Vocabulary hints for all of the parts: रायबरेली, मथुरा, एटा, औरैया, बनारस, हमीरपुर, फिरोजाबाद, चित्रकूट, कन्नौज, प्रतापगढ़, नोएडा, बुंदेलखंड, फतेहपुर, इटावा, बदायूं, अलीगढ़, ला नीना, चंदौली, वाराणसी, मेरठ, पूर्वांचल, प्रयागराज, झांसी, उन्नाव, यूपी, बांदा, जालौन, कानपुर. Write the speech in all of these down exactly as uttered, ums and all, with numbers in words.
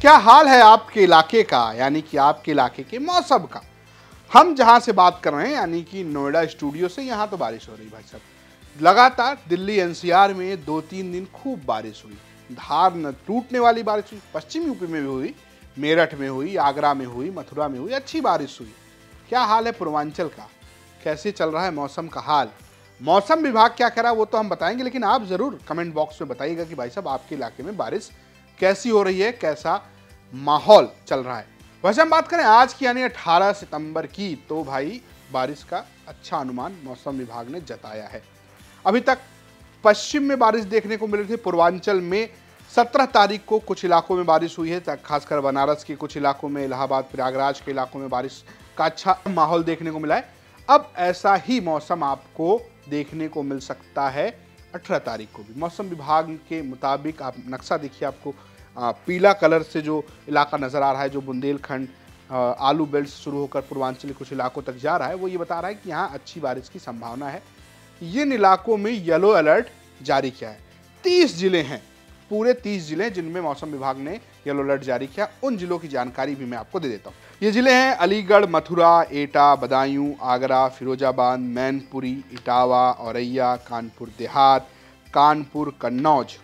क्या हाल है आपके इलाके का, यानी कि आपके इलाके के मौसम का। हम जहां से बात कर रहे हैं यानी कि नोएडा स्टूडियो से, यहां तो बारिश हो रही भाई साहब लगातार। दिल्ली एनसीआर में दो तीन दिन खूब बारिश हुई, धार न टूटने वाली बारिश हुई। पश्चिम यूपी में भी हुई, मेरठ में हुई, आगरा में हुई, मथुरा में हुई, अच्छी बारिश हुई। क्या हाल है पूर्वांचल का, कैसे चल रहा है मौसम का हाल, मौसम विभाग क्या कह रहा है वो तो हम बताएंगे, लेकिन आप ज़रूर कमेंट बॉक्स में बताइएगा कि भाई साहब आपके इलाके में बारिश कैसी हो रही है, कैसा माहौल चल रहा है। वैसे हम बात करें आज की यानी अठारह सितंबर की, तो भाई बारिश का अच्छा अनुमान मौसम विभाग ने जताया है। अभी तक पश्चिम में बारिश देखने को मिल रही थी, पूर्वांचल में सत्रह तारीख को कुछ इलाकों में बारिश हुई है, खासकर बनारस के कुछ इलाकों में, इलाहाबाद प्रयागराज के इलाकों में बारिश का अच्छा माहौल देखने को मिला है। अब ऐसा ही मौसम आपको देखने को मिल सकता है अठारह तारीख को भी। मौसम विभाग के मुताबिक आप नक्शा देखिए, आपको आ, पीला कलर से जो इलाका नज़र आ रहा है, जो बुंदेलखंड आलू बेल्ट शुरू होकर पूर्वांचल के कुछ इलाकों तक जा रहा है, वो ये बता रहा है कि यहाँ अच्छी बारिश की संभावना है। इन इलाकों में येलो अलर्ट जारी किया है। तीस जिले हैं, पूरे तीस जिले जिनमें मौसम विभाग ने येलो अलर्ट जारी किया। उन जिलों की जानकारी भी मैं आपको दे देता हूँ। ये जिले हैं अलीगढ़, मथुरा, एटा, बदायूं, आगरा, फिरोजाबाद, मैनपुरी, इटावा, औरैया, कानपुर देहात, कानपुर, कन्नौज,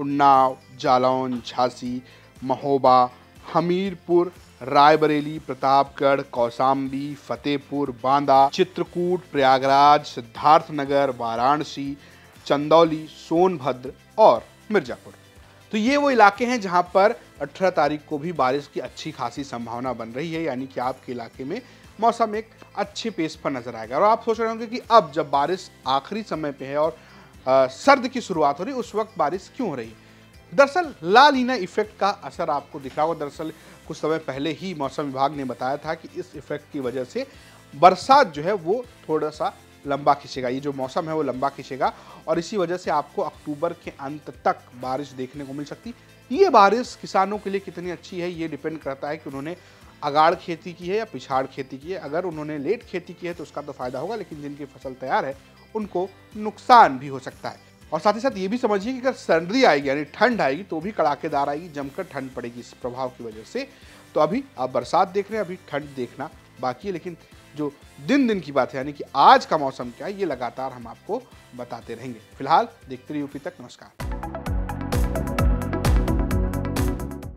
उन्नाव, जालौन, झांसी, महोबा, हमीरपुर, रायबरेली, प्रतापगढ़, कौशांबी, फतेहपुर, बांदा, चित्रकूट, प्रयागराज, सिद्धार्थ नगर, वाराणसी, चंदौली, सोनभद्र और मिर्जापुर। तो ये वो इलाके हैं जहां पर अठारह तारीख को भी बारिश की अच्छी खासी संभावना बन रही है, यानी कि आपके इलाके में मौसम एक अच्छे पेस पर नजर आएगा। और आप सोच रहे होंगे कि अब जब बारिश आखिरी समय पे है और आ, सर्द की शुरुआत हो रही, उस वक्त बारिश क्यों हो रही है। दरअसल ला नीना इफेक्ट का असर आपको दिख रहा होगा। दरअसल कुछ समय पहले ही मौसम विभाग ने बताया था कि इस इफेक्ट की वजह से बरसात जो है वो थोड़ा सा लंबा खींचेगा, ये जो मौसम है वो लंबा खींचेगा और इसी वजह से आपको अक्टूबर के अंत तक बारिश देखने को मिल सकती। ये बारिश किसानों के लिए कितनी अच्छी है ये डिपेंड करता है कि उन्होंने अगाड़ खेती की है या पिछाड़ खेती की है। अगर उन्होंने लेट खेती की है तो उसका तो फायदा होगा, लेकिन जिनकी फसल तैयार है उनको नुकसान भी हो सकता है। और साथ ही साथ ये भी समझिए कि अगर सर्दी आएगी यानी ठंड आएगी तो भी कड़ाकेदार आएगी, जमकर ठंड पड़ेगी इस प्रभाव की वजह से। तो अभी आप बरसात देख रहे हैं, अभी ठंड देखना बाकी है, लेकिन जो दिन दिन की बात है यानी कि आज का मौसम क्या है ये लगातार हम आपको बताते रहेंगे। फिलहाल देखते रहिए यूपी तक। नमस्कार।